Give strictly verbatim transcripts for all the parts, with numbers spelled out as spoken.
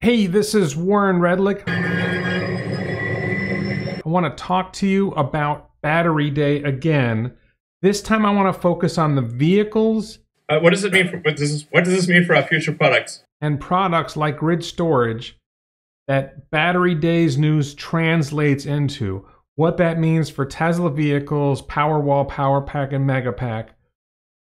Hey, this is Warren Redlich. I want to talk to you about Battery Day again. This time I want to focus on the vehicles. Uh, what does it mean for what does, this, what does this mean for our future products? And products like grid storage that Battery Day's news translates into. What that means for Tesla vehicles, Powerwall, PowerPack, and MegaPack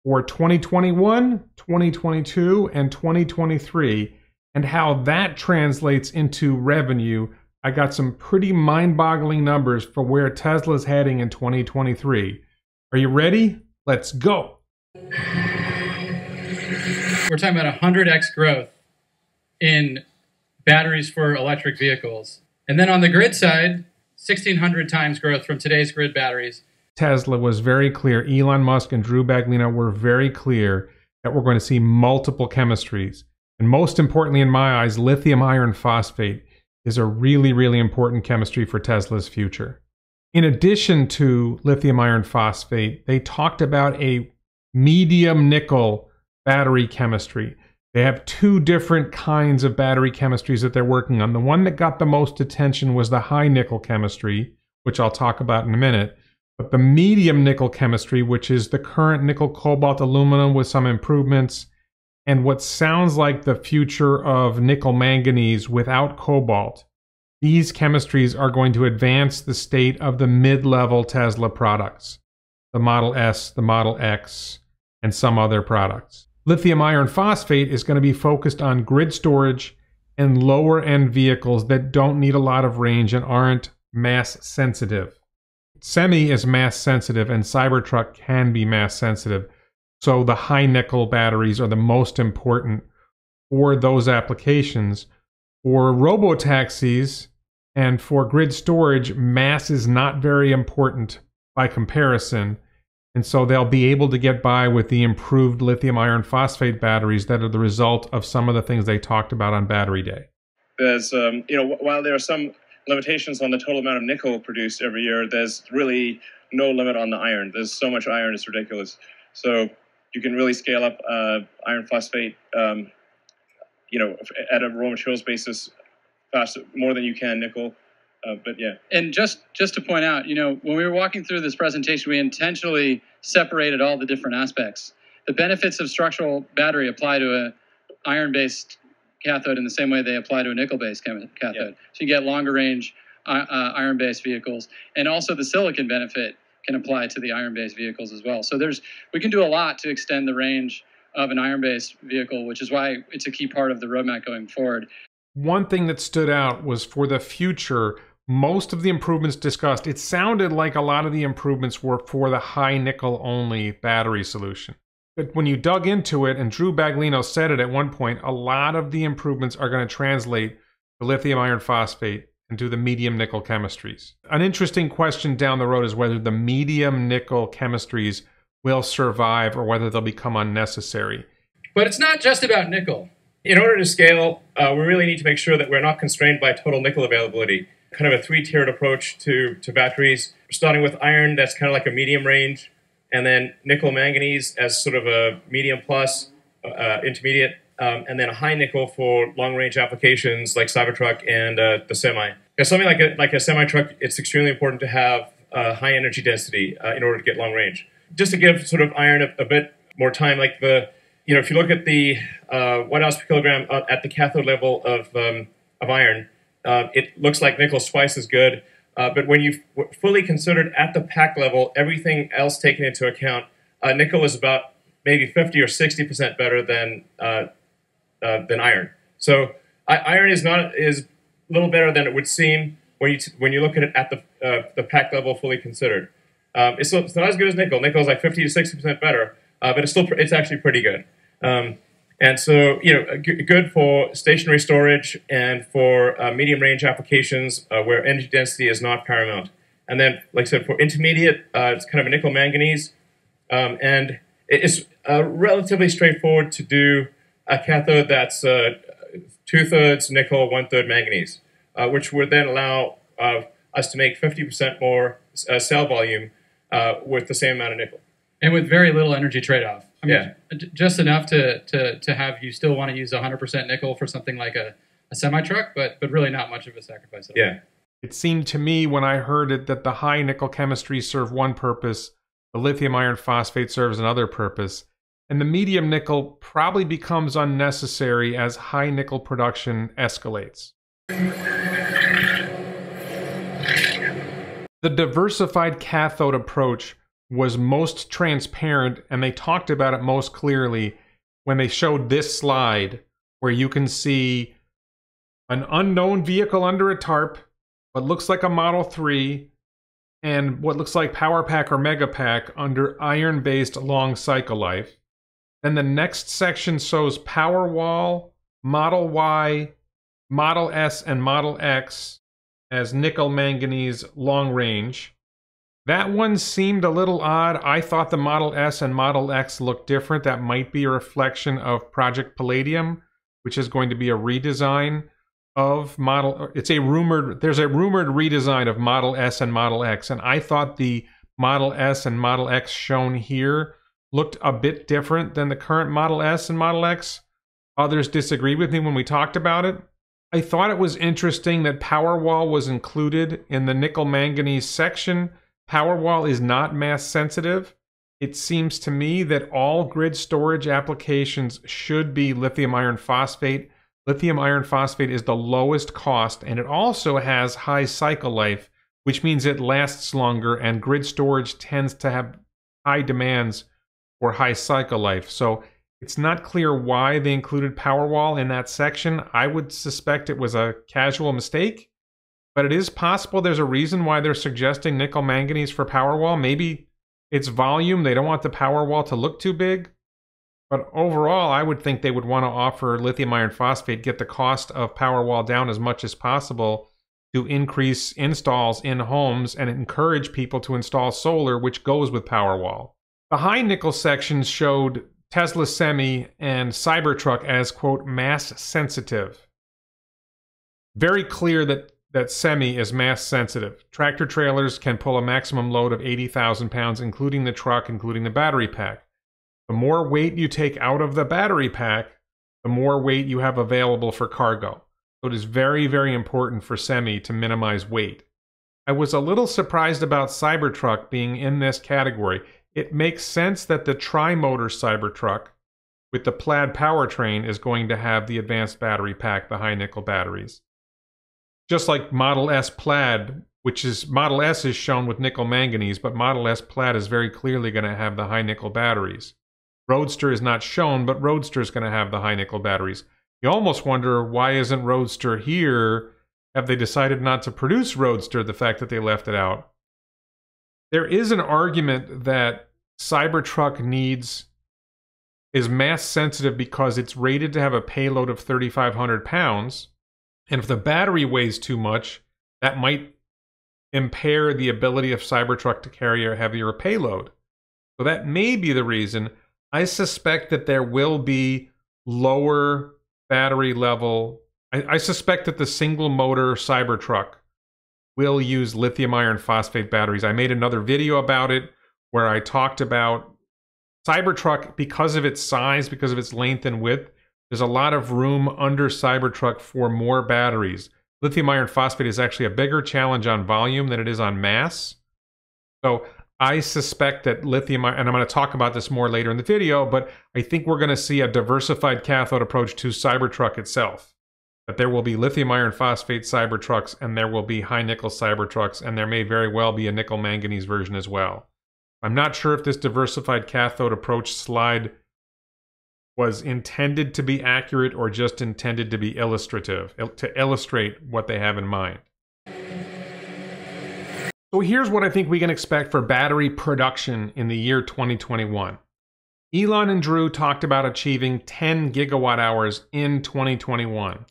for twenty twenty-one, twenty twenty-two, and twenty twenty-three, and how that translates into revenue. I got some pretty mind-boggling numbers for where Tesla's heading in twenty twenty-three. Are you ready? Let's go. We're talking about one hundred X growth in batteries for electric vehicles. And then on the grid side, sixteen hundred times growth from today's grid batteries. Tesla was very clear. Elon Musk and Drew Baglino were very clear that we're going to see multiple chemistries. And most importantly, in my eyes, lithium iron phosphate is a really, really important chemistry for Tesla's future. In addition to lithium iron phosphate, they talked about a medium nickel battery chemistry. They have two different kinds of battery chemistries that they're working on. The one that got the most attention was the high nickel chemistry, which I'll talk about in a minute. But the medium nickel chemistry, which is the current nickel cobalt aluminum with some improvements, and what sounds like the future of nickel manganese without cobalt, these chemistries are going to advance the state of the mid-level Tesla products, the Model S, the Model X, and some other products. Lithium iron phosphate is going to be focused on grid storage and lower-end vehicles that don't need a lot of range and aren't mass sensitive. Semi is mass sensitive and Cybertruck can be mass sensitive. So the high nickel batteries are the most important for those applications. For robotaxis and for grid storage, mass is not very important by comparison. And so they'll be able to get by with the improved lithium iron phosphate batteries that are the result of some of the things they talked about on Battery Day. There's, um, you know, while there are some limitations on the total amount of nickel produced every year, there's really no limit on the iron. There's so much iron, it's ridiculous. So you can really scale up uh, iron phosphate, um, you know, at a raw materials basis, faster, more than you can nickel. Uh, but yeah. And just just to point out, you know, when we were walking through this presentation, we intentionally separated all the different aspects. The benefits of structural battery apply to a iron-based cathode in the same way they apply to a nickel-based cathode. Yeah. So you get longer range uh, uh, iron-based vehicles, and also the silicon benefit can apply to the iron-based vehicles as well. So there's, we can do a lot to extend the range of an iron-based vehicle, which is why it's a key part of the roadmap going forward. One thing that stood out was for the future, most of the improvements discussed, it sounded like a lot of the improvements were for the high nickel only battery solution. But when you dug into it, and Drew Baglino said it at one point, a lot of the improvements are going to translate to lithium iron phosphate and to the medium nickel chemistries. An interesting question down the road is whether the medium nickel chemistries will survive or whether they'll become unnecessary. But it's not just about nickel. In order to scale, uh, we really need to make sure that we're not constrained by total nickel availability. Kind of a three-tiered approach to, to batteries, starting with iron, that's kind of like a medium range, and then nickel manganese as sort of a medium plus, uh, intermediate, um, and then a high nickel for long-range applications like Cybertruck and uh, the Semi. Now, something like a, like a semi-truck, it's extremely important to have uh, high energy density uh, in order to get long range. Just to give sort of iron a, a bit more time, like the, you know, if you look at the uh, one ounce per kilogram uh, at the cathode level of, um, of iron, uh, it looks like nickel's twice as good. Uh, but when you've fully considered at the pack level, everything else taken into account, uh, nickel is about maybe fifty or sixty percent better than, uh, uh, than iron. So uh, iron is not is a little better than it would seem when you, t when you look at it at the, uh, the pack level fully considered. Um, it's, it's not as good as nickel. Nickel is like fifty to sixty percent better. Uh, but it's still, it's actually pretty good. Um, and so, you know, good for stationary storage and for uh, medium range applications uh, where energy density is not paramount. And then, like I said, for intermediate, uh, it's kind of a nickel manganese. Um, and it's uh, relatively straightforward to do a cathode that's uh, two thirds nickel, one third manganese, uh, which would then allow uh, us to make fifty percent more uh, cell volume uh, with the same amount of nickel. And with very little energy trade-off. I mean, yeah. Just enough to, to, to have you still want to use one hundred percent nickel for something like a, a semi-truck, but but really not much of a sacrifice at all. Yeah. It seemed to me when I heard it that the high nickel chemistries serve one purpose, the lithium iron phosphate serves another purpose, and the medium nickel probably becomes unnecessary as high nickel production escalates. The diversified cathode approach was most transparent, and they talked about it most clearly when they showed this slide, where you can see an unknown vehicle under a tarp, what looks like a Model three, and what looks like PowerPack or MegaPack under iron-based long cycle life. Then the next section shows Powerwall, Model Y, Model S, and Model X as nickel manganese long range. That one seemed a little odd. I thought the Model S and Model X looked different. That might be a reflection of Project Palladium, which is going to be a redesign of Model, it's a rumored, there's a rumored redesign of Model S and Model X, and I thought the Model S and Model X shown here looked a bit different than the current Model S and Model X. Others disagreed with me when we talked about it. I thought it was interesting that Powerwall was included in the nickel manganese section. Powerwall is not mass sensitive. It seems to me that all grid storage applications should be lithium iron phosphate. Lithium iron phosphate is the lowest cost, and it also has high cycle life, which means it lasts longer, and grid storage tends to have high demands for high cycle life. So it's not clear why they included Powerwall in that section. I would suspect it was a casual mistake, but it is possible there's a reason why they're suggesting nickel manganese for Powerwall. Maybe it's volume. They don't want the Powerwall to look too big. But overall, I would think they would want to offer lithium iron phosphate, get the cost of Powerwall down as much as possible to increase installs in homes and encourage people to install solar, which goes with Powerwall. The high nickel sections showed Tesla Semi and Cybertruck as, quote, mass sensitive. Very clear that, that Semi is mass sensitive. Tractor trailers can pull a maximum load of eighty thousand pounds, including the truck, including the battery pack. The more weight you take out of the battery pack, the more weight you have available for cargo. So it is very, very important for Semi to minimize weight. I was a little surprised about Cybertruck being in this category. It makes sense that the tri-motor Cybertruck with the Plaid powertrain is going to have the advanced battery pack, the high nickel batteries. Just like Model S Plaid, which is, Model S is shown with nickel manganese, but Model S Plaid is very clearly going to have the high nickel batteries. Roadster is not shown, but Roadster is going to have the high nickel batteries. You almost wonder, why isn't Roadster here? Have they decided not to produce Roadster, the fact that they left it out? There is an argument that Cybertruck needs, is mass sensitive because it's rated to have a payload of thirty-five hundred pounds. And if the battery weighs too much, that might impair the ability of Cybertruck to carry a heavier payload. So that may be the reason. I suspect that there will be lower battery level. I, I suspect that the single motor Cybertruck will use lithium iron phosphate batteries. I made another video about it where I talked about Cybertruck, because of its size, because of its length and width, there's a lot of room under Cybertruck for more batteries. Lithium iron phosphate is actually a bigger challenge on volume than it is on mass. So I suspect that lithium, and I'm going to talk about this more later in the video, but I think we're going to see a diversified cathode approach to Cybertruck itself. That there will be lithium iron phosphate Cybertrucks, and there will be high nickel Cybertrucks, and there may very well be a nickel manganese version as well. I'm not sure if this diversified cathode approach slide was intended to be accurate or just intended to be illustrative, to illustrate what they have in mind. So here's what I think we can expect for battery production in the year twenty twenty-one. Elon and Drew talked about achieving ten gigawatt hours in twenty twenty-one.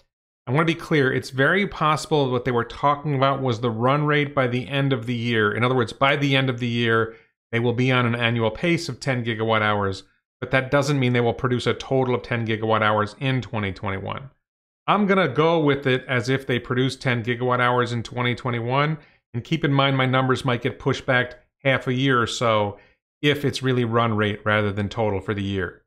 I want to be clear, it's very possible what they were talking about was the run rate by the end of the year. In other words, by the end of the year, they will be on an annual pace of ten gigawatt hours, but that doesn't mean they will produce a total of ten gigawatt hours in twenty twenty-one. I'm going to go with it as if they produce ten gigawatt hours in twenty twenty-one. And keep in mind, my numbers might get pushed back half a year or so if it's really run rate rather than total for the year.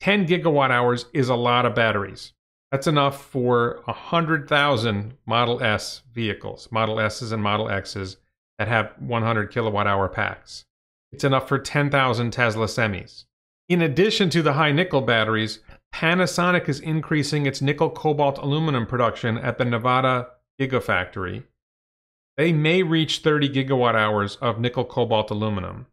ten gigawatt hours is a lot of batteries. That's enough for one hundred thousand Model S vehicles, Model S's and Model X's that have one hundred kilowatt hour packs. It's enough for ten thousand Tesla Semis. In addition to the high nickel batteries, Panasonic is increasing its nickel cobalt aluminum production at the Nevada Gigafactory. They may reach thirty gigawatt hours of nickel cobalt aluminum.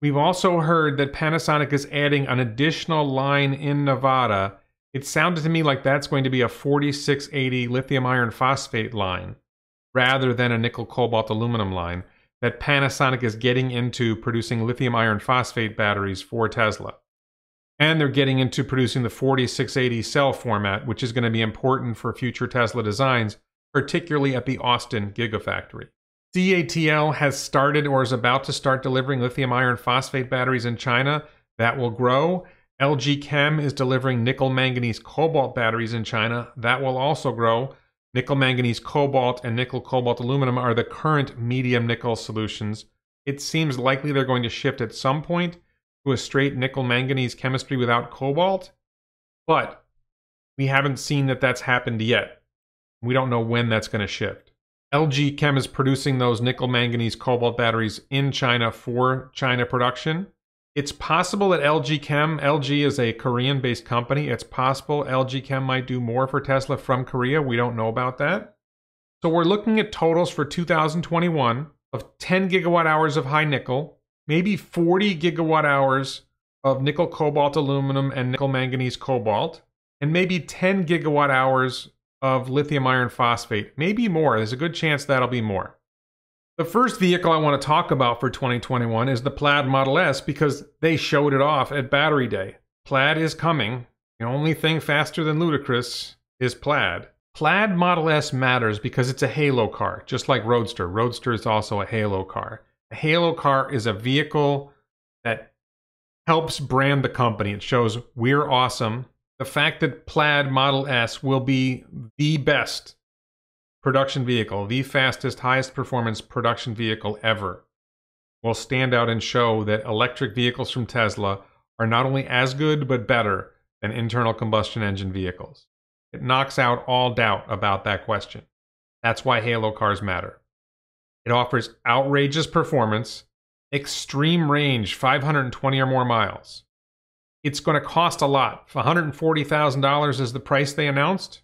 We've also heard that Panasonic is adding an additional line in Nevada. It sounded to me like that's going to be a forty-six eighty lithium iron phosphate line rather than a nickel cobalt aluminum line, that Panasonic is getting into producing lithium iron phosphate batteries for Tesla. And they're getting into producing the forty-six eighty cell format, which is going to be important for future Tesla designs, particularly at the Austin Gigafactory. C A T L has started or is about to start delivering lithium iron phosphate batteries in China. That will grow. L G Chem is delivering nickel manganese cobalt batteries in China. That will also grow. Nickel manganese cobalt and nickel cobalt aluminum are the current medium nickel solutions. It seems likely they're going to shift at some point to a straight nickel manganese chemistry without cobalt, but we haven't seen that that's happened yet. We don't know when that's going to shift. L G Chem is producing those nickel manganese cobalt batteries in China for China production. It's possible that L G Chem, L G is a Korean-based company. It's possible L G Chem might do more for Tesla from Korea. We don't know about that. So we're looking at totals for two thousand twenty-one of ten gigawatt hours of high nickel, maybe forty gigawatt hours of nickel cobalt aluminum and nickel manganese cobalt, and maybe ten gigawatt hours of lithium iron phosphate, maybe more. There's a good chance that'll be more. The first vehicle I want to talk about for twenty twenty-one is the Plaid Model S, because they showed it off at Battery Day. Plaid is coming. The only thing faster than ludicrous is Plaid. Plaid Model S matters because it's a halo car, just like Roadster. Roadster is also a halo car. A halo car is a vehicle that helps brand the company. It shows we're awesome. The fact that Plaid Model S will be the best production vehicle, the fastest, highest performance production vehicle ever, will stand out and show that electric vehicles from Tesla are not only as good, but better than internal combustion engine vehicles. It knocks out all doubt about that question. That's why halo cars matter. It offers outrageous performance, extreme range, five hundred twenty or more miles. It's going to cost a lot. one hundred forty thousand dollars is the price they announced.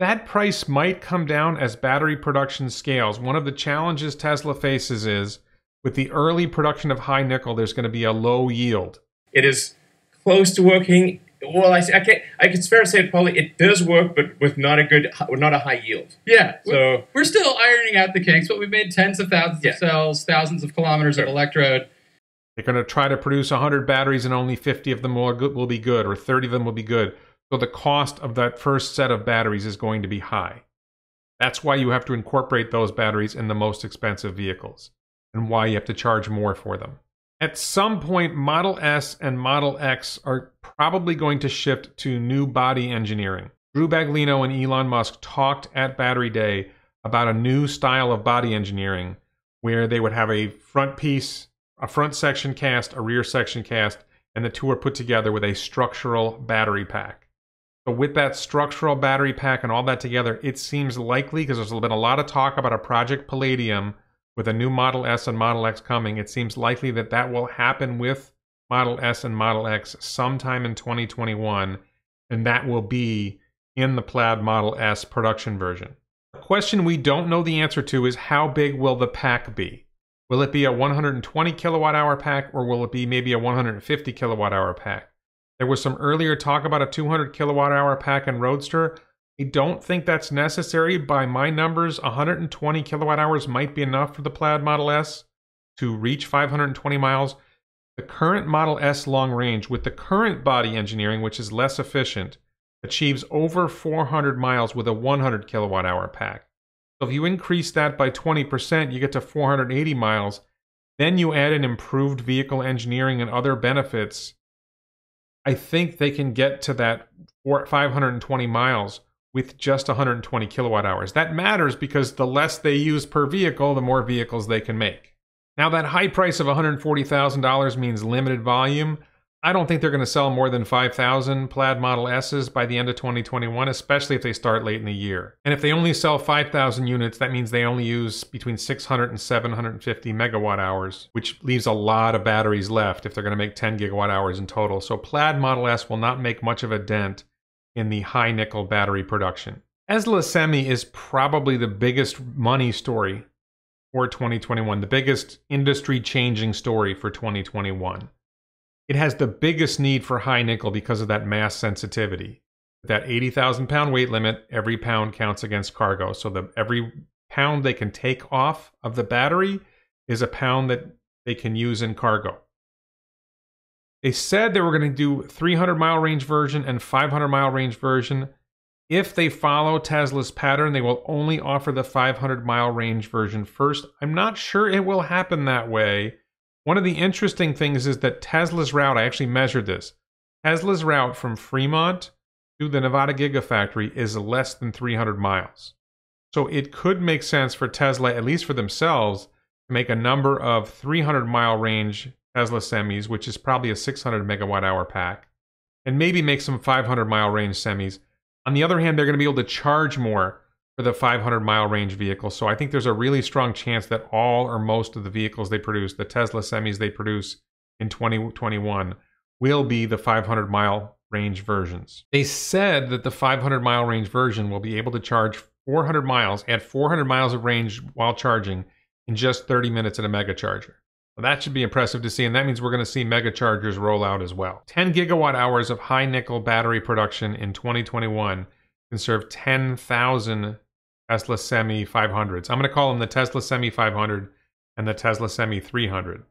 That price might come down as battery production scales. One of the challenges Tesla faces is with the early production of high nickel, there's going to be a low yield. It is close to working. Well, I, I can I can fair to say probably it does work, but with not a good, not a high yield. Yeah. So we're, we're still ironing out the kinks, but we've made tens of thousands yeah. of cells, thousands of kilometers sure. of electrode. They're going to try to produce one hundred batteries, and only fifty of them will, will be good, or thirty of them will be good. So the cost of that first set of batteries is going to be high. That's why you have to incorporate those batteries in the most expensive vehicles, and why you have to charge more for them. At some point, Model S and Model X are probably going to shift to new body engineering. Drew Baglino and Elon Musk talked at Battery Day about a new style of body engineering where they would have a front piece, a front section cast, a rear section cast, and the two are put together with a structural battery pack. But with that structural battery pack and all that together, it seems likely, because there's been a lot of talk about a Project Palladium with a new Model S and Model X coming, it seems likely that that will happen with Model S and Model X sometime in twenty twenty-one, and that will be in the Plaid Model S production version. A question we don't know the answer to is how big will the pack be? Will it be a one hundred twenty kilowatt hour pack, or will it be maybe a one hundred fifty kilowatt hour pack? There was some earlier talk about a two hundred kilowatt hour pack in Roadster. I don't think that's necessary. By my numbers, one hundred twenty kilowatt hours might be enough for the Plaid Model S to reach five hundred twenty miles. The current Model S long range, with the current body engineering, which is less efficient, achieves over four hundred miles with a one hundred kilowatt hour pack. So if you increase that by twenty percent, you get to four hundred eighty miles. Then you add in improved vehicle engineering and other benefits. I think they can get to that five hundred twenty miles with just one hundred twenty kilowatt hours. That matters because the less they use per vehicle, the more vehicles they can make. Now, that high price of one hundred forty thousand dollars means limited volume. I don't think they're going to sell more than five thousand Plaid Model S's by the end of twenty twenty-one, especially if they start late in the year. And if they only sell five thousand units, that means they only use between six hundred and seven hundred fifty megawatt hours, which leaves a lot of batteries left if they're going to make ten gigawatt hours in total. So Plaid Model S will not make much of a dent in the high nickel battery production. Tesla Semi is probably the biggest money story for twenty twenty-one, the biggest industry-changing story for twenty twenty-one. It has the biggest need for high nickel because of that mass sensitivity. That eighty thousand pound weight limit, every pound counts against cargo. So the, every pound they can take off of the battery is a pound that they can use in cargo. They said they were going to do three hundred mile range version and five hundred mile range version. If they follow Tesla's pattern, they will only offer the five hundred mile range version first. I'm not sure it will happen that way. One of the interesting things is that Tesla's route, I actually measured this, Tesla's route from Fremont to the Nevada Gigafactory is less than three hundred miles. So it could make sense for Tesla, at least for themselves, to make a number of three hundred mile range Tesla Semis, which is probably a six hundred megawatt hour pack, and maybe make some five hundred mile range Semis. On the other hand, they're going to be able to charge more for the five hundred mile range vehicles. So I think there's a really strong chance that all or most of the vehicles they produce, the Tesla Semis they produce in twenty twenty-one, will be the five hundred mile range versions. They said that the five hundred mile range version will be able to charge four hundred miles, add four hundred miles of range while charging in just thirty minutes at a mega charger. Well, that should be impressive to see, and that means we're going to see mega chargers roll out as well. ten gigawatt hours of high nickel battery production in twenty twenty-one can serve ten thousand Tesla Semi five hundreds. I'm going to call them the Tesla Semi five hundred and the Tesla Semi three hundred.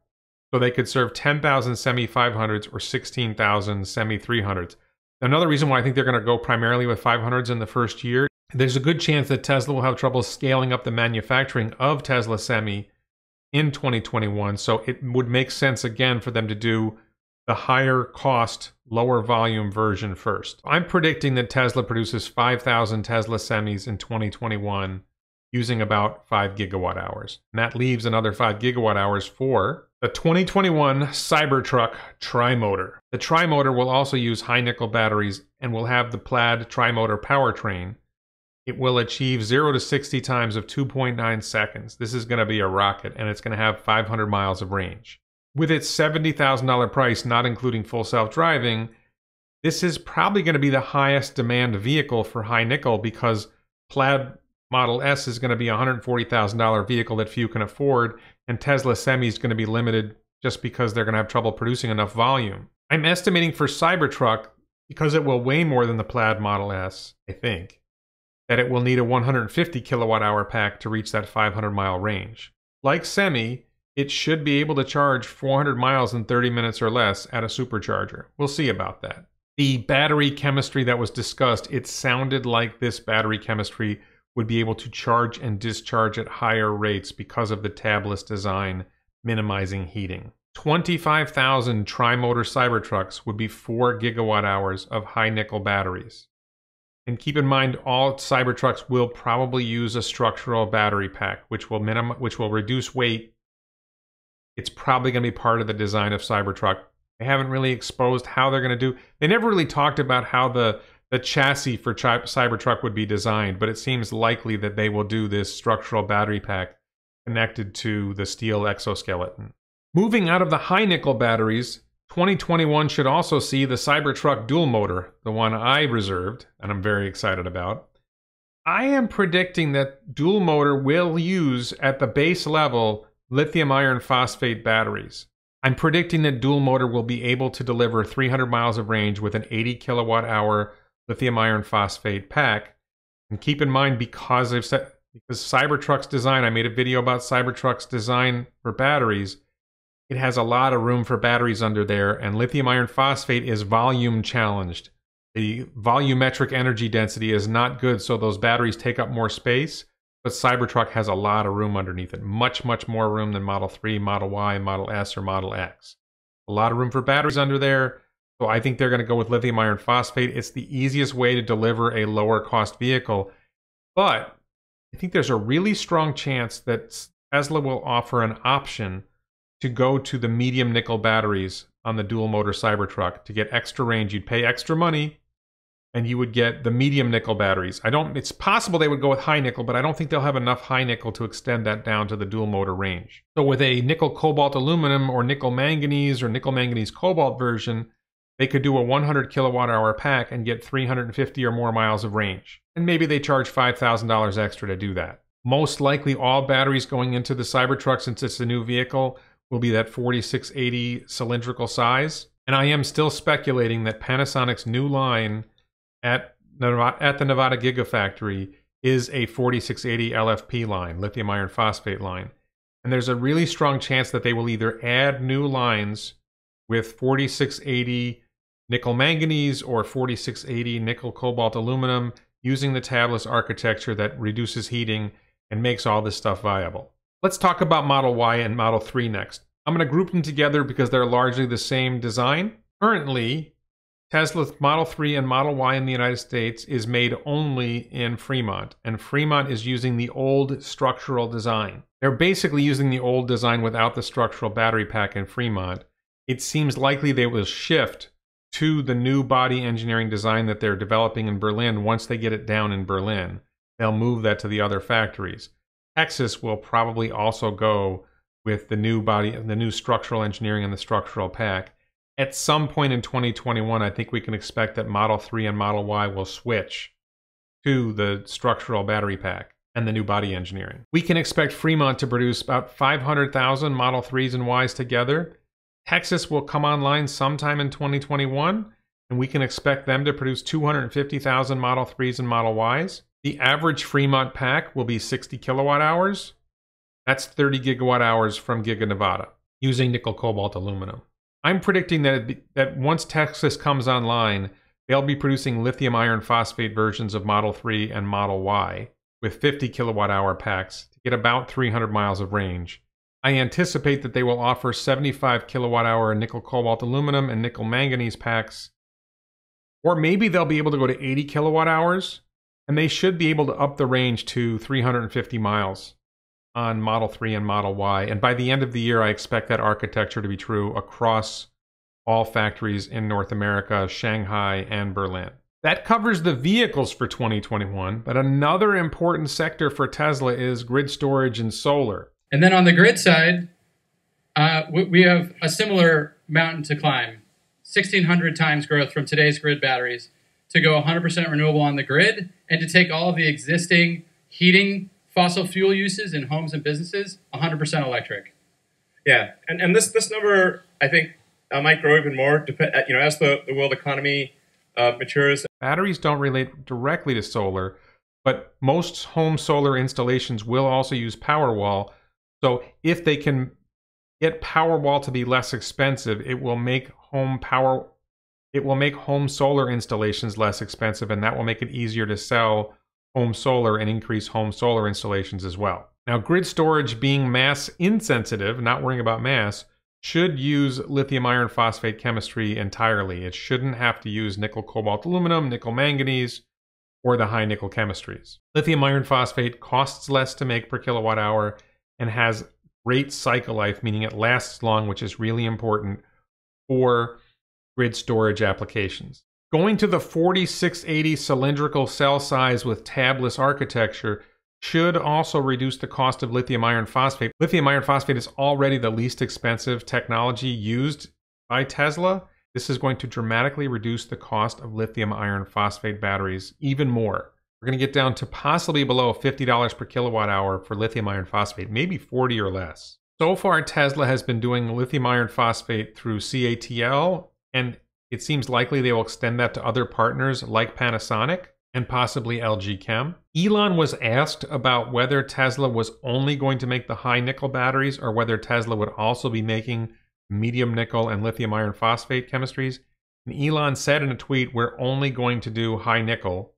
So they could serve ten thousand Semi five hundreds or sixteen thousand Semi three hundreds. Another reason why I think they're going to go primarily with five hundreds in the first year, there's a good chance that Tesla will have trouble scaling up the manufacturing of Tesla Semi in twenty twenty-one. So it would make sense again for them to do the higher cost, lower volume version first. I'm predicting that Tesla produces five thousand Tesla Semis in twenty twenty-one using about five gigawatt hours. And that leaves another five gigawatt hours for the twenty twenty-one Cybertruck Tri-Motor. The Tri-Motor will also use high nickel batteries and will have the Plaid Tri-Motor powertrain. It will achieve zero to sixty times of two point nine seconds. This is going to be a rocket, and it's going to have five hundred miles of range. With its seventy thousand dollar price, not including full self-driving, this is probably going to be the highest demand vehicle for high nickel because Plaid Model S is going to be a one hundred forty thousand dollar vehicle that few can afford, and Tesla Semi is going to be limited just because they're going to have trouble producing enough volume. I'm estimating for Cybertruck, because it will weigh more than the Plaid Model S, I think, that it will need a one hundred fifty kilowatt hour pack to reach that five hundred mile range. Like Semi, it should be able to charge four hundred miles in thirty minutes or less at a supercharger. We'll see about that. The battery chemistry that was discussed, it sounded like this battery chemistry would be able to charge and discharge at higher rates because of the tabless design minimizing heating. twenty-five thousand Tri-Motor Cybertrucks would be four gigawatt hours of high nickel batteries. And keep in mind, all Cybertrucks will probably use a structural battery pack, which will minim which will reduce weight. It's probably going to be part of the design of Cybertruck. They haven't really exposed how they're going to do. They never really talked about how the, the chassis for tri Cybertruck would be designed, but it seems likely that they will do this structural battery pack connected to the steel exoskeleton. Moving out of the high nickel batteries, twenty twenty-one should also see the Cybertruck dual motor, the one I reserved and I'm very excited about. I am predicting that dual motor will use at the base level lithium iron phosphate batteries. I'm predicting that dual motor will be able to deliver three hundred miles of range with an eighty kilowatt hour lithium iron phosphate pack. And keep in mind, because I've said, because Cybertruck's design, I made a video about Cybertruck's design for batteries. It has a lot of room for batteries under there, and lithium iron phosphate is volume challenged. The volumetric energy density is not good, so those batteries take up more space, but Cybertruck has a lot of room underneath it. Much, much more room than Model three, Model Y, Model S, or Model X. A lot of room for batteries under there, so I think they're going to go with lithium iron phosphate. It's the easiest way to deliver a lower cost vehicle, but I think there's a really strong chance that Tesla will offer an option to go to the medium nickel batteries on the dual motor Cybertruck. To get extra range, you'd pay extra money, and you would get the medium nickel batteries. I don't, it's possible they would go with high nickel, but I don't think they'll have enough high nickel to extend that down to the dual motor range. So with a nickel cobalt aluminum or nickel manganese or nickel manganese cobalt version, they could do a one hundred kilowatt hour pack and get three hundred fifty or more miles of range. And maybe they charge five thousand dollars extra to do that. Most likely all batteries going into the Cybertruck, since it's a new vehicle, will be that forty-six eighty cylindrical size. And I am still speculating that Panasonic's new line at the Nevada Gigafactory is a forty-six eighty L F P line, lithium iron phosphate line. And there's a really strong chance that they will either add new lines with forty-six eighty nickel manganese or forty-six eighty nickel cobalt aluminum using the tabless architecture that reduces heating and makes all this stuff viable. Let's talk about Model Y and Model three next. I'm going to group them together because they're largely the same design. Currently, Tesla's Model three and Model Y in the United States is made only in Fremont, and Fremont is using the old structural design. They're basically using the old design without the structural battery pack in Fremont. It seems likely they will shift to the new body engineering design that they're developing in Berlin. Once they get it down in Berlin, they'll move that to the other factories. Texas will probably also go with the new body, the new structural engineering and the structural pack. At some point in twenty twenty-one, I think we can expect that Model three and Model Y will switch to the structural battery pack and the new body engineering. We can expect Fremont to produce about five hundred thousand Model threes and Ys together. Texas will come online sometime in twenty twenty-one, and we can expect them to produce two hundred fifty thousand Model threes and Model Ys. The average Fremont pack will be sixty kilowatt hours. That's thirty gigawatt hours from Giga Nevada using nickel cobalt aluminum. I'm predicting that, be, that once Texas comes online, they'll be producing lithium iron phosphate versions of Model three and Model Y with fifty kilowatt hour packs to get about three hundred miles of range. I anticipate that they will offer seventy-five kilowatt hour nickel cobalt aluminum and nickel manganese packs, or maybe they'll be able to go to eighty kilowatt hours, and they should be able to up the range to three hundred fifty miles. On Model three and Model Y. And by the end of the year, I expect that architecture to be true across all factories in North America, Shanghai, and Berlin. That covers the vehicles for twenty twenty-one, but another important sector for Tesla is grid storage and solar. And then on the grid side, uh, we have a similar mountain to climb. sixteen hundred times growth from today's grid batteries to go one hundred percent renewable on the grid and to take all of the existing heating fossil fuel uses in homes and businesses, one hundred percent electric. Yeah, and, and this this number, I think, uh, might grow even more depend, you know, as the, the world economy uh, matures. Batteries don't relate directly to solar, but most home solar installations will also use Powerwall. So if they can get Powerwall to be less expensive, it will make home power, it will make home solar installations less expensive, and that will make it easier to sell home solar and increase home solar installations as well. Now, grid storage, being mass insensitive, not worrying about mass, should use lithium iron phosphate chemistry entirely. It shouldn't have to use nickel cobalt aluminum, nickel manganese, or the high nickel chemistries. Lithium iron phosphate costs less to make per kilowatt hour and has great cycle life, meaning it lasts long, which is really important for grid storage applications. Going to the forty-six eighty cylindrical cell size with tabless architecture should also reduce the cost of lithium iron phosphate. Lithium iron phosphate is already the least expensive technology used by Tesla. This is going to dramatically reduce the cost of lithium iron phosphate batteries even more. We're going to get down to possibly below fifty dollars per kilowatt hour for lithium iron phosphate, maybe forty or less. So far, Tesla has been doing lithium iron phosphate through C A T L, and it seems likely they will extend that to other partners like Panasonic and possibly L G Chem. Elon was asked about whether Tesla was only going to make the high nickel batteries or whether Tesla would also be making medium nickel and lithium iron phosphate chemistries. And Elon said in a tweet, "We're only going to do high nickel,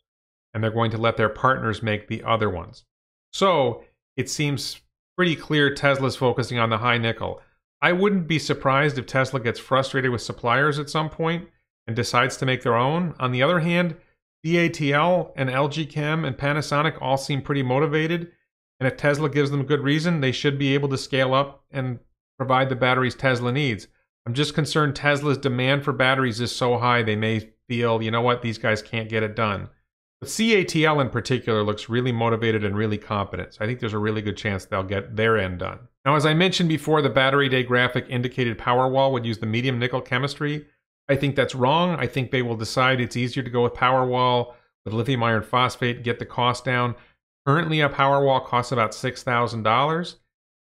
and they're going to let their partners make the other ones." So it seems pretty clear Tesla's focusing on the high nickel. I wouldn't be surprised if Tesla gets frustrated with suppliers at some point and decides to make their own. On the other hand, C A T L and L G Chem and Panasonic all seem pretty motivated, and if Tesla gives them good reason, they should be able to scale up and provide the batteries Tesla needs. I'm just concerned Tesla's demand for batteries is so high they may feel, you know what, these guys can't get it done. But C A T L in particular looks really motivated and really competent. So I think there's a really good chance they'll get their end done. Now, as I mentioned before, the battery day graphic indicated Powerwall would use the medium nickel chemistry. I think that's wrong. I think they will decide it's easier to go with Powerwall with lithium iron phosphate, get the cost down. Currently, a Powerwall costs about six thousand dollars.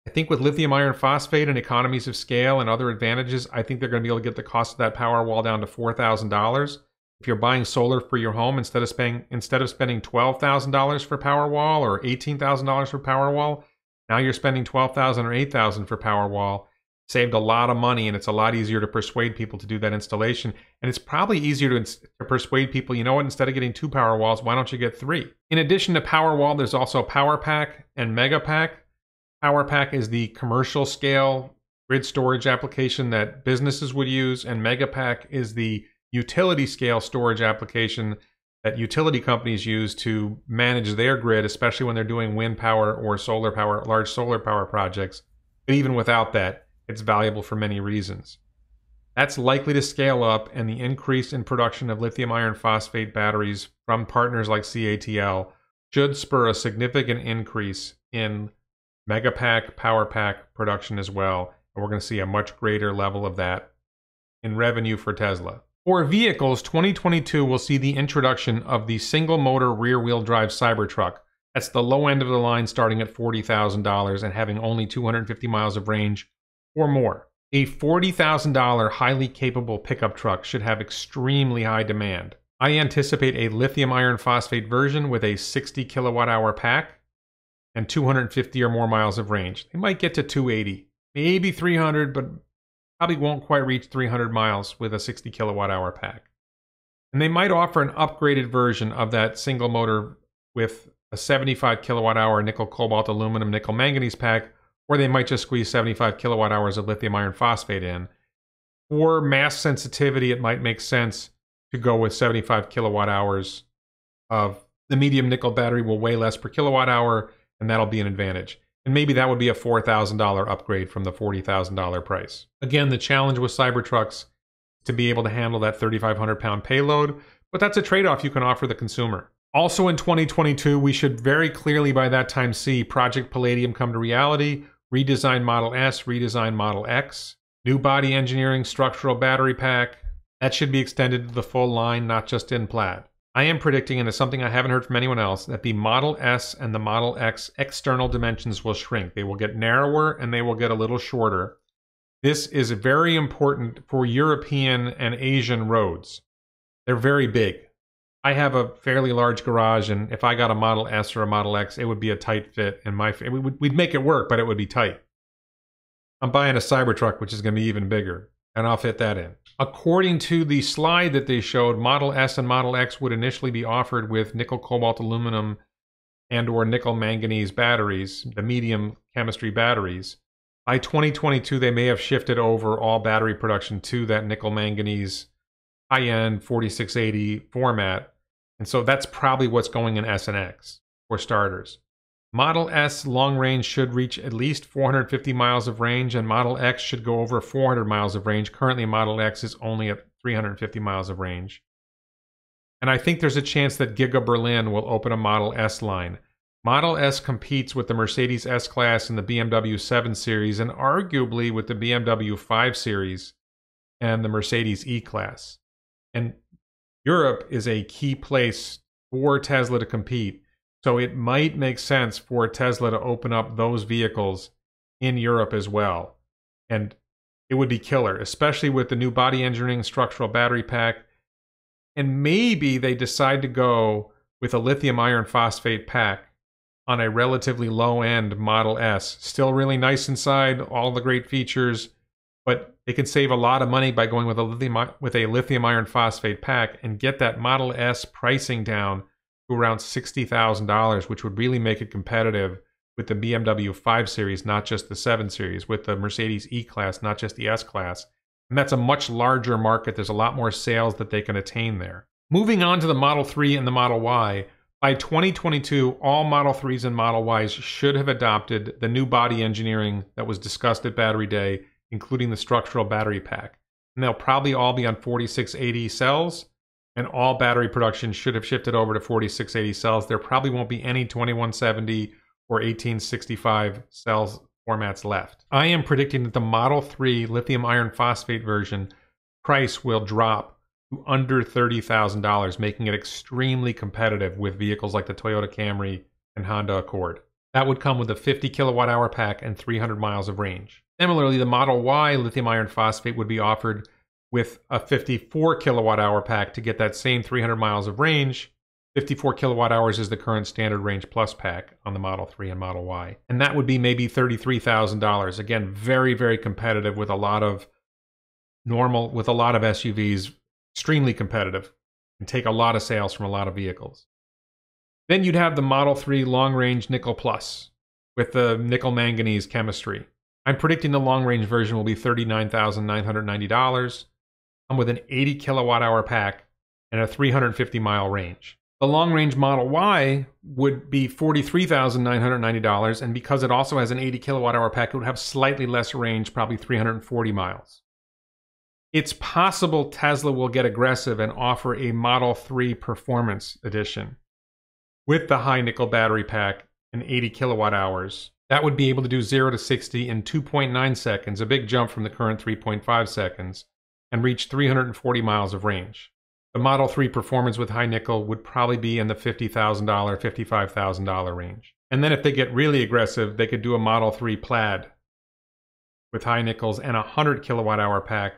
I think with lithium iron phosphate and economies of scale and other advantages, I think they're going to be able to get the cost of that Powerwall down to four thousand dollars. If you're buying solar for your home, instead of spending instead of spending twelve thousand dollars for Powerwall or eighteen thousand dollars for Powerwall, now you're spending twelve thousand dollars or eight thousand dollars for Powerwall. Saved a lot of money, and it's a lot easier to persuade people to do that installation. And it's probably easier to, to persuade people, you know what, instead of getting two Powerwalls, why don't you get three? In addition to Powerwall, there's also PowerPack and MegaPack. PowerPack is the commercial scale grid storage application that businesses would use, and MegaPack is the utility scale storage application that utility companies use to manage their grid, especially when they're doing wind power or solar power, large solar power projects. But even without that, it's valuable for many reasons. That's likely to scale up, and the increase in production of lithium iron phosphate batteries from partners like C A T L should spur a significant increase in MegaPack, PowerPack production as well. And we're going to see a much greater level of that in revenue for Tesla. For vehicles, twenty twenty-two will see the introduction of the single motor rear wheel drive Cybertruck. That's the low end of the line, starting at forty thousand dollars and having only two hundred fifty miles of range or more. A forty thousand dollar highly capable pickup truck should have extremely high demand. I anticipate a lithium iron phosphate version with a sixty kilowatt hour pack and two hundred fifty or more miles of range. They might get to two eighty, maybe three hundred, but probably won't quite reach three hundred miles with a sixty kilowatt hour pack. And they might offer an upgraded version of that single motor with a seventy-five kilowatt hour nickel cobalt aluminum nickel manganese pack, or they might just squeeze seventy-five kilowatt hours of lithium iron phosphate in. For mass sensitivity, it might make sense to go with seventy-five kilowatt hours of the medium nickel battery, will weigh less per kilowatt hour, and that'll be an advantage. And maybe that would be a four thousand dollar upgrade from the forty thousand dollar price. Again, the challenge with Cybertrucks is to be able to handle that thirty-five hundred pound payload, but that's a trade-off you can offer the consumer. Also in twenty twenty-two, we should very clearly by that time see Project Palladium come to reality, redesigned Model S, redesigned Model X, new body engineering, structural battery pack. That should be extended to the full line, not just in Plaid. I am predicting, and it's something I haven't heard from anyone else, that the Model S and the Model X external dimensions will shrink. They will get narrower and they will get a little shorter. This is very important for European and Asian roads. They're very big. I have a fairly large garage, and if I got a Model S or a Model X, it would be a tight fit. And my, we'd make it work, but it would be tight. I'm buying a Cybertruck, which is going to be even bigger, and I'll fit that in. According to the slide that they showed, Model S and Model X would initially be offered with nickel cobalt aluminum and or nickel manganese batteries, the medium chemistry batteries. By twenty twenty-two, they may have shifted over all battery production to that nickel manganese high-end forty-six eighty format. And so that's probably what's going in S and X for starters. Model S long range should reach at least four hundred fifty miles of range, and Model X should go over four hundred miles of range. Currently, Model X is only at three hundred fifty miles of range. And I think there's a chance that Giga Berlin will open a Model S line. Model S competes with the Mercedes S-Class and the B M W seven series, and arguably with the B M W five series and the Mercedes E-Class. And Europe is a key place for Tesla to compete. So it might make sense for Tesla to open up those vehicles in Europe as well. And it would be killer, especially with the new body engineering structural battery pack. And maybe they decide to go with a lithium iron phosphate pack on a relatively low-end Model S. Still really nice inside, all the great features, but they can save a lot of money by going with a lithium, with a lithium iron phosphate pack and get that Model S pricing down around sixty thousand dollars, which would really make it competitive with the B M W five series, not just the seven series, with the Mercedes E-Class, not just the S-Class. And that's a much larger market. There's a lot more sales that they can attain there. Moving on to the Model three and the Model Y, by twenty twenty-two, all Model threes and Model Ys should have adopted the new body engineering that was discussed at Battery Day including the structural battery pack. And they'll probably all be on forty-six eighty cells, and all battery production should have shifted over to forty-six eighty cells. There probably won't be any twenty-one seventy or eighteen sixty-five cells formats left. I am predicting that the Model three lithium iron phosphate version price will drop to under thirty thousand dollars, making it extremely competitive with vehicles like the Toyota Camry and Honda Accord. That would come with a fifty kilowatt hour pack and three hundred miles of range. Similarly, the Model Y lithium iron phosphate would be offered with a fifty-four kilowatt hour pack to get that same three hundred miles of range. fifty-four kilowatt hours is the current standard range plus pack on the Model three and Model Y. And that would be maybe thirty-three thousand dollars. Again, very, very competitive with a lot of normal, with a lot of S U Vs, extremely competitive, and take a lot of sales from a lot of vehicles. Then you'd have the Model three long-range nickel plus with the nickel manganese chemistry. I'm predicting the long-range version will be thirty-nine thousand nine hundred ninety dollars, come with an eighty kilowatt hour pack and a three hundred fifty mile range. The long-range Model Y would be forty-three thousand nine hundred ninety dollars, and because it also has an eighty kilowatt hour pack, it would have slightly less range, probably three hundred forty miles. It's possible Tesla will get aggressive and offer a Model three Performance Edition with the high nickel battery pack and eighty kilowatt hours. That would be able to do zero to sixty in two point nine seconds, a big jump from the current three point five seconds, and reach three hundred forty miles of range. The Model three Performance with high nickel would probably be in the fifty thousand to fifty-five thousand dollar range. And then if they get really aggressive, they could do a Model three Plaid with high nickels and a one hundred kilowatt hour pack.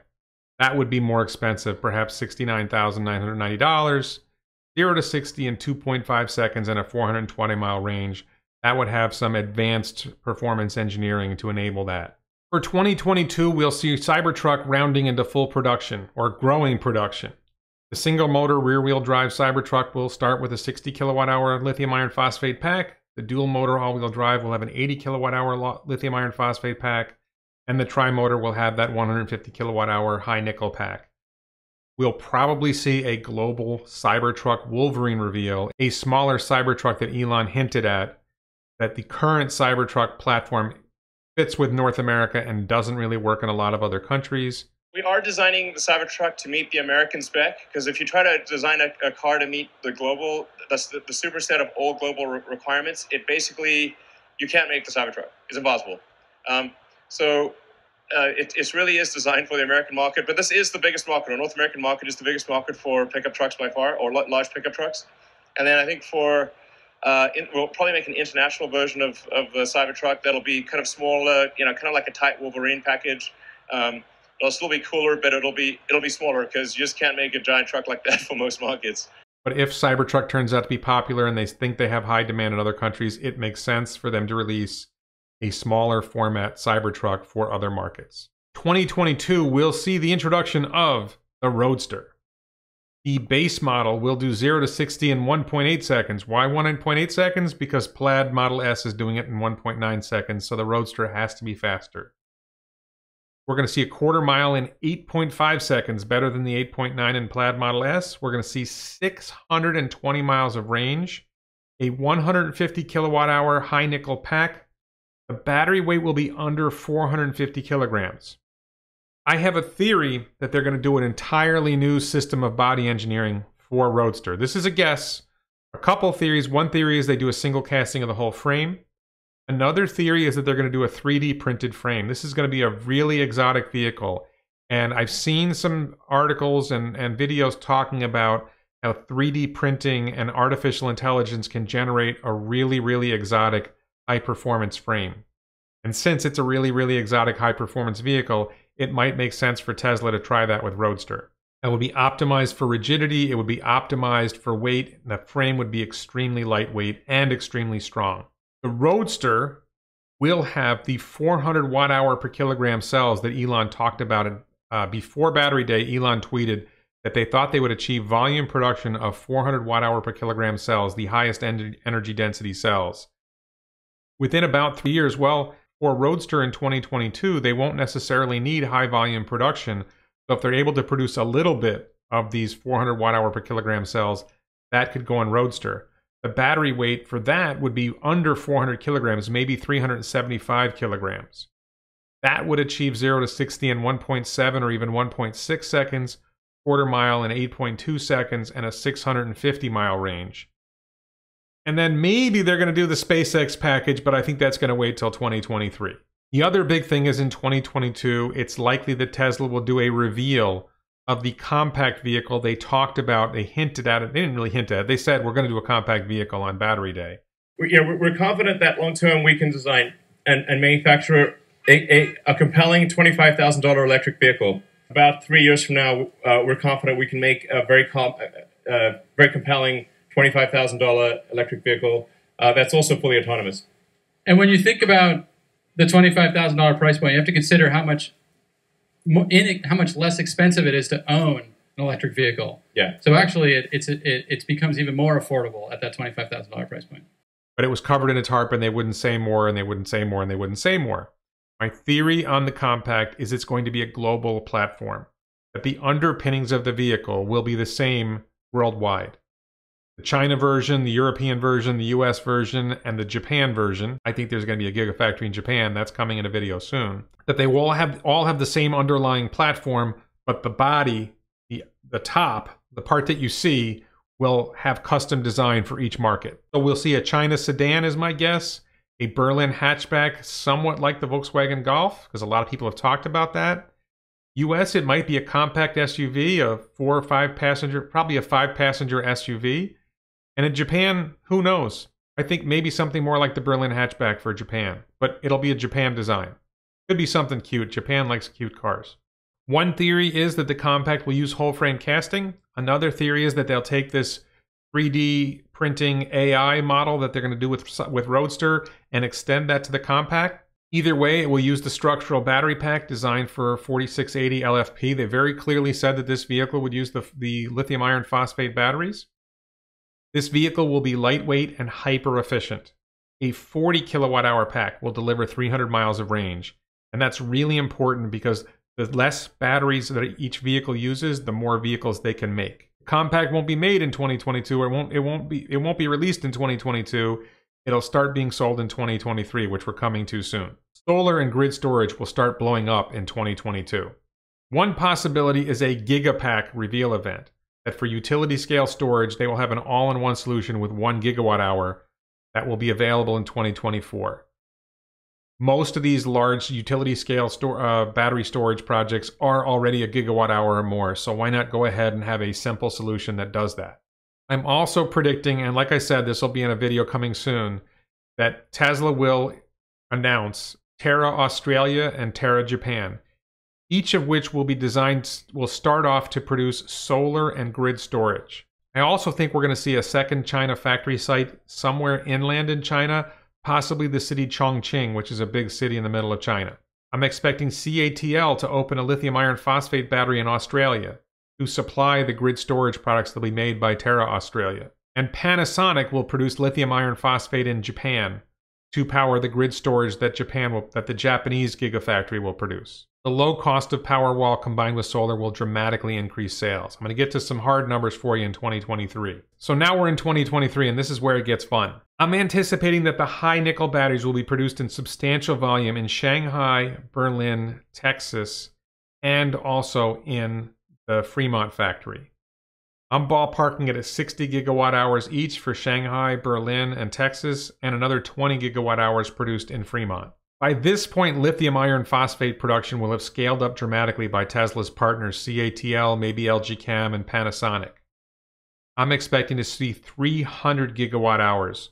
That would be more expensive, perhaps sixty-nine thousand nine hundred ninety dollars, zero to sixty in two point five seconds and a four hundred twenty mile range. That would have some advanced performance engineering to enable that. For twenty twenty-two, we'll see Cybertruck rounding into full production or growing production. The single motor rear wheel drive Cybertruck will start with a sixty kilowatt hour lithium iron phosphate pack. The dual motor all wheel drive will have an eighty kilowatt hour lithium iron phosphate pack. And the tri-motor will have that one hundred fifty kilowatt hour high nickel pack. We'll probably see a global Cybertruck Wolverine reveal, a smaller Cybertruck that Elon hinted at, that the current Cybertruck platform fits with North America and doesn't really work in a lot of other countries. We are designing the Cybertruck to meet the American spec, because if you try to design a, a car to meet the global, that's the, the superset of all global re requirements, it basically, you can't make the Cybertruck. It's impossible. Um, So uh, it, it really is designed for the American market, but this is the biggest market. Our North American market is the biggest market for pickup trucks by far, or large pickup trucks. And then I think for, uh, in, we'll probably make an international version of, of the Cybertruck that'll be kind of smaller, you know, kind of like a tight Wolverine package. Um, it'll still be cooler, but it'll be, it'll be smaller, because you just can't make a giant truck like that for most markets. But if Cybertruck turns out to be popular and they think they have high demand in other countries, it makes sense for them to release a smaller format Cybertruck for other markets. twenty twenty-two, we'll see the introduction of the Roadster. The base model will do zero to sixty in one point eight seconds. Why one point eight seconds? Because Plaid Model S is doing it in one point nine seconds, so the Roadster has to be faster. We're going to see a quarter mile in eight point five seconds, better than the eight point nine in Plaid Model S. We're going to see six hundred twenty miles of range, a one hundred fifty kilowatt hour high nickel pack. The battery weight will be under four hundred fifty kilograms. I have a theory that they're going to do an entirely new system of body engineering for Roadster. This is a guess. A couple theories. One theory is they do a single casting of the whole frame. Another theory is that they're going to do a three D printed frame. This is going to be a really exotic vehicle. And I've seen some articles and, and videos talking about how three D printing and artificial intelligence can generate a really, really exotic high-performance frame. And since it's a really, really exotic high-performance vehicle, it might make sense for Tesla to try that with Roadster. It would be optimized for rigidity, it would be optimized for weight, and the frame would be extremely lightweight and extremely strong. The Roadster will have the four hundred watt hour per kilogram cells that Elon talked about. Uh, before Battery Day, Elon tweeted that they thought they would achieve volume production of four hundred watt hour per kilogram cells, the highest energy density cells, within about three years. Well, for Roadster in twenty twenty-two, they won't necessarily need high volume production. So if they're able to produce a little bit of these four hundred watt hour per kilogram cells, that could go on Roadster. The battery weight for that would be under four hundred kilograms, maybe three hundred seventy-five kilograms. That would achieve zero to sixty in one point seven or even one point six seconds, quarter mile in eight point two seconds, and a six hundred fifty mile range. And then maybe they're going to do the SpaceX package, but I think that's going to wait till twenty twenty-three. The other big thing is in twenty twenty-two, it's likely that Tesla will do a reveal of the compact vehicle they talked about. They hinted at it. They didn't really hint at it. They said, we're going to do a compact vehicle on Battery Day. Yeah, we're confident that long-term we can design and, and manufacture a, a, a compelling twenty-five thousand dollar electric vehicle. About three years from now, uh, we're confident we can make a very, comp uh, very compelling twenty-five thousand dollar electric vehicle uh, that's also fully autonomous. And when you think about the twenty-five thousand dollar price point, you have to consider how much in it, how much less expensive it is to own an electric vehicle. Yeah. So actually, it, it's, it, it becomes even more affordable at that twenty-five thousand dollar price point. But it was covered in a tarp, and they wouldn't say more, and they wouldn't say more, and they wouldn't say more. My theory on the compact is it's going to be a global platform, that the underpinnings of the vehicle will be the same worldwide. The China version, the European version, the U S version, and the Japan version. I think there's going to be a Gigafactory in Japan. That's coming in a video soon. That they will all have, all have the same underlying platform, but the body, the, the top, the part that you see, will have custom design for each market. So we'll see a China sedan is my guess, a Berlin hatchback, somewhat like the Volkswagen Golf, because a lot of people have talked about that. U S, it might be a compact S U V, a four or five passenger, probably a five passenger S U V. And in Japan, who knows? I think maybe something more like the Berlin hatchback for Japan, but it'll be a Japan design. Could be something cute. Japan likes cute cars. One theory is that the compact will use whole frame casting. Another theory is that they'll take this three D printing A I model that they're going to do with, with Roadster and extend that to the compact. Either way, it will use the structural battery pack designed for forty-six eighty L F P. They very clearly said that this vehicle would use the, the lithium iron phosphate batteries. This vehicle will be lightweight and hyper efficient. A forty kilowatt hour pack will deliver three hundred miles of range. And that's really important because the less batteries that each vehicle uses, the more vehicles they can make. Compact won't be made in twenty twenty-two, or it won't, it won't be, it won't be released in twenty twenty-two. It'll start being sold in twenty twenty-three, which we're coming to soon. Solar and grid storage will start blowing up in twenty twenty-two. One possibility is a GigaPack reveal event, that for utility scale storage, they will have an all-in-one solution with one gigawatt hour that will be available in twenty twenty-four. Most of these large utility scale store, uh, battery storage projects are already a gigawatt hour or more, so why not go ahead and have a simple solution that does that? I'm also predicting, and like I said, this will be in a video coming soon, that Tesla will announce Terra Australia and Terra Japan, each of which will be designed, will start off to produce solar and grid storage. I also think we're going to see a second China factory site somewhere inland in China, possibly the city Chongqing, which is a big city in the middle of China. I'm expecting C A T L to open a lithium iron phosphate battery in Australia to supply the grid storage products that will be made by Terra Australia. And Panasonic will produce lithium iron phosphate in Japan to power the grid storage that Japan will, that the Japanese Gigafactory will produce. The low cost of Powerwall combined with solar will dramatically increase sales. I'm going to get to some hard numbers for you in twenty twenty-three. So now we're in twenty twenty-three, and this is where it gets fun. I'm anticipating that the high nickel batteries will be produced in substantial volume in Shanghai, Berlin, Texas, and also in the Fremont factory. I'm ballparking it at sixty gigawatt hours each for Shanghai, Berlin, and Texas, and another twenty gigawatt hours produced in Fremont. By this point, lithium iron phosphate production will have scaled up dramatically by Tesla's partners, C A T L, maybe L G Chem, and Panasonic. I'm expecting to see three hundred gigawatt hours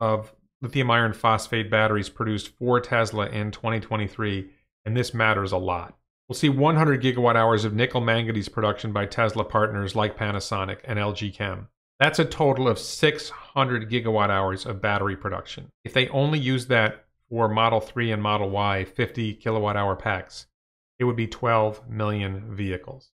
of lithium iron phosphate batteries produced for Tesla in twenty twenty-three, and this matters a lot. We'll see one hundred gigawatt hours of nickel manganese production by Tesla partners like Panasonic and L G Chem. That's a total of six hundred gigawatt hours of battery production. If they only use that for Model three and Model Y fifty kilowatt hour packs, it would be twelve million vehicles.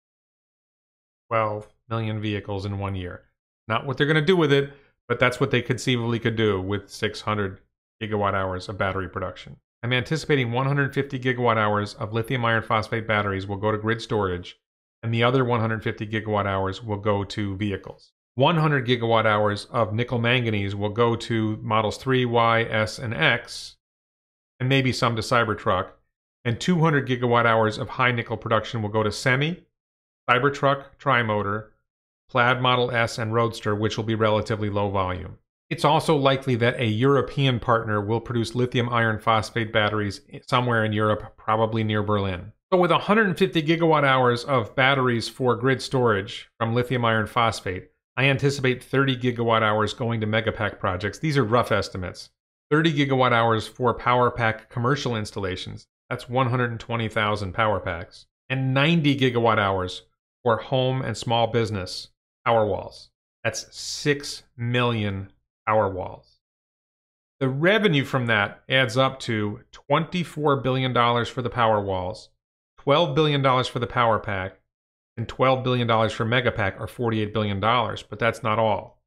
twelve million vehicles in one year. Not what they're going to do with it, but that's what they conceivably could do with six hundred gigawatt hours of battery production. I'm anticipating one hundred fifty gigawatt hours of lithium iron phosphate batteries will go to grid storage, and the other one hundred fifty gigawatt hours will go to vehicles. one hundred gigawatt hours of nickel manganese will go to Models three, Y, S, and X, and maybe some to Cybertruck, and two hundred gigawatt hours of high nickel production will go to Semi, Cybertruck, Trimotor, Plaid Model S, and Roadster, which will be relatively low volume. It's also likely that a European partner will produce lithium iron phosphate batteries somewhere in Europe, probably near Berlin. So with one hundred fifty gigawatt hours of batteries for grid storage from lithium iron phosphate, I anticipate thirty gigawatt hours going to MegaPack projects. These are rough estimates. thirty gigawatt hours for PowerPack commercial installations. That's one hundred twenty thousand PowerPacks. And ninety gigawatt hours for home and small business Powerwalls. That's six million Powerwalls. The revenue from that adds up to twenty-four billion dollars for the Powerwalls, twelve billion dollars for the PowerPack, and twelve billion dollars for MegaPack, or forty-eight billion dollars, but that's not all.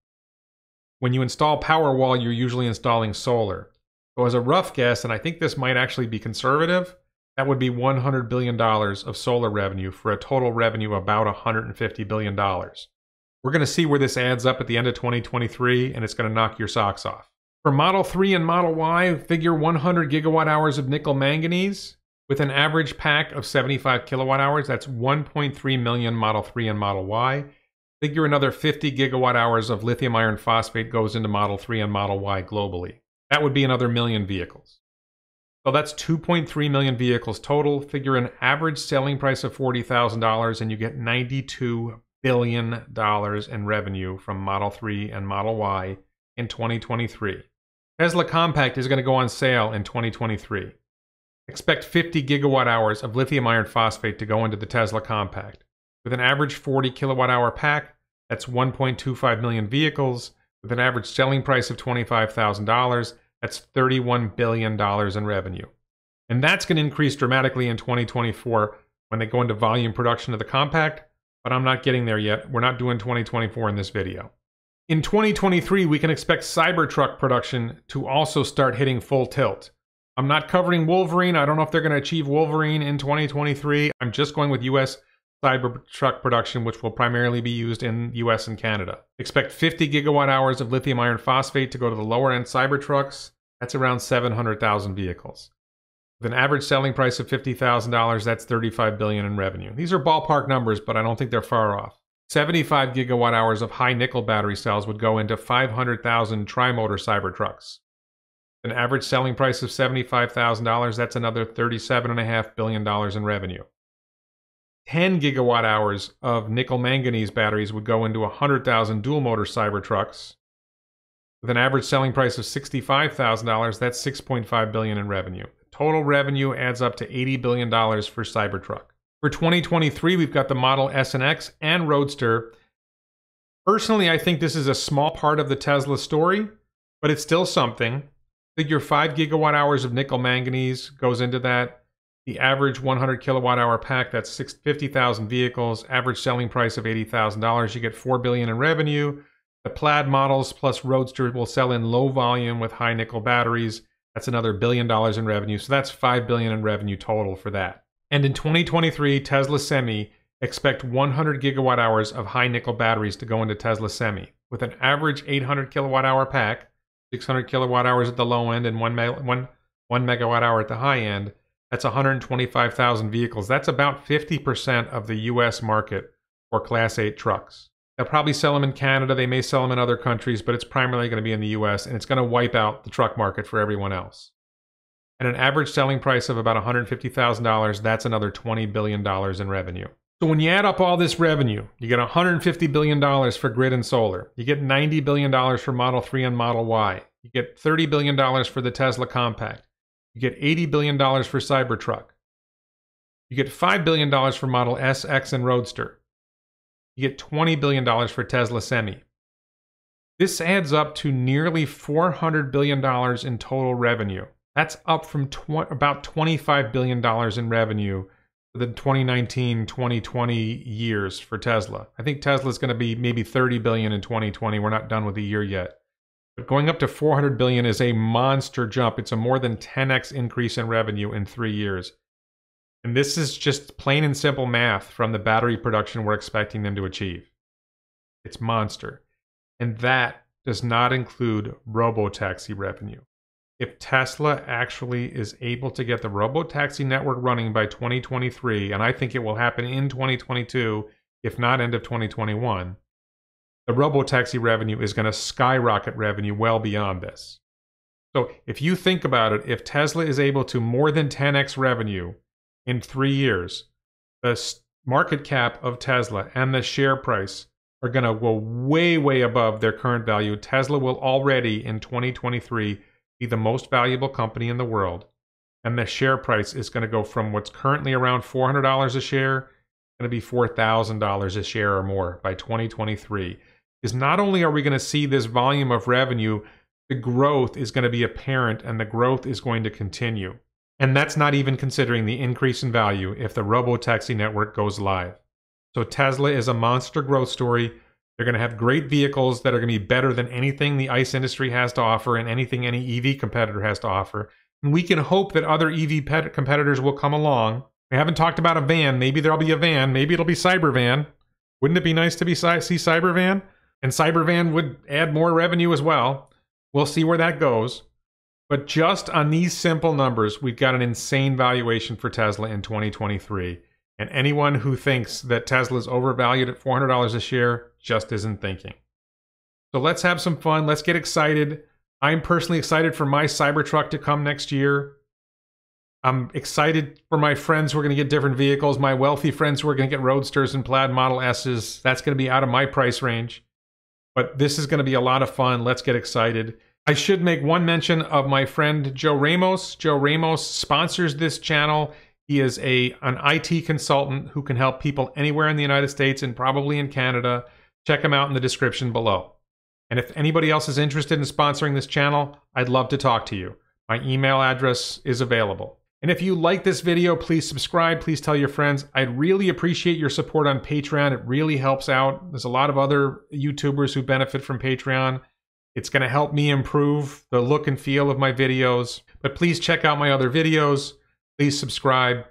When you install Powerwall, you're usually installing solar. So as a rough guess, and I think this might actually be conservative, that would be one hundred billion dollars of solar revenue for a total revenue of about one hundred fifty billion dollars. We're going to see where this adds up at the end of twenty twenty-three, and it's going to knock your socks off. For Model three and Model Y, figure one hundred gigawatt hours of nickel manganese with an average pack of seventy-five kilowatt hours. That's one point three million Model three and Model Y. Figure another fifty gigawatt hours of lithium iron phosphate goes into Model three and Model Y globally. That would be another million vehicles. So that's two point three million vehicles total. Figure an average selling price of forty thousand dollars, and you get ninety-two billion dollars in revenue from Model three and Model Y in twenty twenty-three. Tesla Compact is going to go on sale in twenty twenty-three. Expect fifty gigawatt hours of lithium iron phosphate to go into the Tesla Compact. With an average forty kilowatt hour pack, that's one point two five million vehicles. With an average selling price of twenty-five thousand dollars, that's thirty-one billion dollars in revenue. And that's going to increase dramatically in twenty twenty-four when they go into volume production of the Compact, but I'm not getting there yet. We're not doing twenty twenty-four in this video. In twenty twenty-three, we can expect Cybertruck production to also start hitting full tilt. I'm not covering Wolverine. I don't know if they're going to achieve Wolverine in twenty twenty-three. I'm just going with U S Cybertruck production, which will primarily be used in U S and Canada. Expect fifty gigawatt hours of lithium iron phosphate to go to the lower end Cybertrucks. That's around seven hundred thousand vehicles. With an average selling price of fifty thousand dollars, that's thirty-five billion dollars in revenue. These are ballpark numbers, but I don't think they're far off. seventy-five gigawatt hours of high nickel battery cells would go into five hundred thousand Trimotor Cybertrucks. An average selling price of seventy-five thousand dollars, that's another thirty-seven point five billion dollars in revenue. ten gigawatt hours of nickel manganese batteries would go into one hundred thousand dual motor Cybertrucks. With an average selling price of sixty-five thousand dollars, that's six point five billion dollars in revenue. Total revenue adds up to eighty billion dollars for Cybertruck. For twenty twenty-three, we've got the Model S and X and Roadster. Personally, I think this is a small part of the Tesla story, but it's still something. Figure five gigawatt hours of nickel manganese goes into that. The average one hundred kilowatt hour pack, that's fifty thousand vehicles. Average selling price of eighty thousand dollars. You get four billion dollars in revenue. The Plaid models plus Roadster will sell in low volume with high nickel batteries. That's another billion dollars in revenue. So that's five billion dollars in revenue total for that. And in twenty twenty-three, Tesla Semi, expect one hundred gigawatt hours of high nickel batteries to go into Tesla Semi. With an average eight hundred kilowatt hour pack, six hundred kilowatt hours at the low end and one, me one, one megawatt hour at the high end, that's one hundred twenty-five thousand vehicles. That's about fifty percent of the U S market for Class eight trucks. They'll probably sell them in Canada. They may sell them in other countries, but it's primarily going to be in the U S, and it's going to wipe out the truck market for everyone else. At an average selling price of about one hundred fifty thousand dollars, that's another twenty billion dollars in revenue. So when you add up all this revenue, you get one hundred fifty billion dollars for grid and solar. You get ninety billion dollars for Model three and Model Y. You get thirty billion dollars for the Tesla Compact. You get eighty billion dollars for Cybertruck. You get five billion dollars for Model S, X, and Roadster. You get twenty billion dollars for Tesla Semi. This adds up to nearly four hundred billion dollars in total revenue. That's up from tw- about twenty-five billion dollars in revenue the twenty nineteen twenty twenty years for Tesla. I think Tesla's going to be maybe thirty billion in twenty twenty. We're not done with the year yet. But going up to four hundred billion is a monster jump. It's a more than ten X increase in revenue in three years. And this is just plain and simple math from the battery production we're expecting them to achieve. It's monster. And that does not include robotaxi revenue. if Tesla actually is able to get the robotaxi network running by twenty twenty-three, and I think it will happen in twenty twenty-two, if not end of twenty twenty-one, the robotaxi revenue is going to skyrocket revenue well beyond this. So if you think about it, if Tesla is able to more than ten X revenue in three years, the market cap of Tesla and the share price are going to go way, way above their current value. Tesla will already in twenty twenty-three be the most valuable company in the world. And the share price is going to go from what's currently around four hundred dollars a share, going to be four thousand dollars a share or more by twenty twenty-three. Because not only are we going to see this volume of revenue, the growth is going to be apparent and the growth is going to continue. And that's not even considering the increase in value if the robotaxi network goes live. So Tesla is a monster growth story. They're going to have great vehicles that are going to be better than anything the ICE industry has to offer and anything any E V competitor has to offer. And we can hope that other E V pet competitors will come along. We haven't talked about a van. Maybe there'll be a van. Maybe it'll be Cybervan. Wouldn't it be nice to be see Cybervan? And Cybervan would add more revenue as well. We'll see where that goes. But just on these simple numbers, we've got an insane valuation for Tesla in twenty twenty-three. And anyone who thinks that Tesla is overvalued at four hundred dollars a share just isn't thinking. So let's have some fun. Let's get excited. I'm personally excited for my Cybertruck to come next year. I'm excited for my friends who are going to get different vehicles, my wealthy friends who are going to get Roadsters and Plaid Model S's. That's going to be out of my price range. But this is going to be a lot of fun. Let's get excited. I should make one mention of my friend Joe Ramos. Joe Ramos sponsors this channel. He is a, an I T consultant who can help people anywhere in the United States and probably in Canada. Check him out in the description below. And if anybody else is interested in sponsoring this channel, I'd love to talk to you. My email address is available. And if you like this video, please subscribe. Please tell your friends. I'd really appreciate your support on Patreon. It really helps out. There's a lot of other YouTubers who benefit from Patreon. It's going to help me improve the look and feel of my videos. But please check out my other videos. Please subscribe.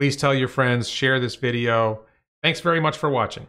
Please tell your friends, share this video. Thanks very much for watching.